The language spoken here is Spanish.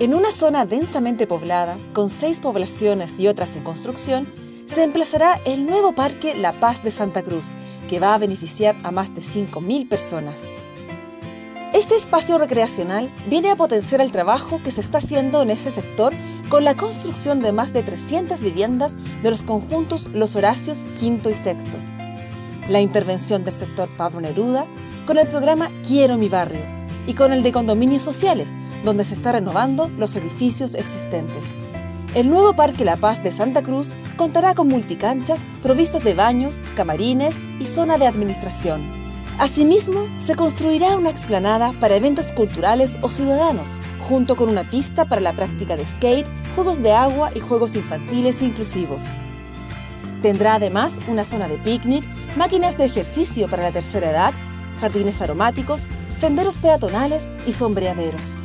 En una zona densamente poblada, con 6 poblaciones y otras en construcción, se emplazará el nuevo parque La Paz de Santa Cruz, que va a beneficiar a más de 5.000 personas. Este espacio recreacional viene a potenciar el trabajo que se está haciendo en este sector con la construcción de más de 300 viviendas de los conjuntos Los Horacios V y VI. La intervención del sector Pablo Neruda con el programa Quiero Mi Barrio y con el de Condominios Sociales, donde se está renovando los edificios existentes. El nuevo Parque La Paz de Santa Cruz contará con multicanchas provistas de baños, camarines y zona de administración. Asimismo, se construirá una explanada para eventos culturales o ciudadanos, junto con una pista para la práctica de skate, juegos de agua y juegos infantiles inclusivos. Tendrá además una zona de picnic, máquinas de ejercicio para la tercera edad, jardines aromáticos, senderos peatonales y sombreaderos.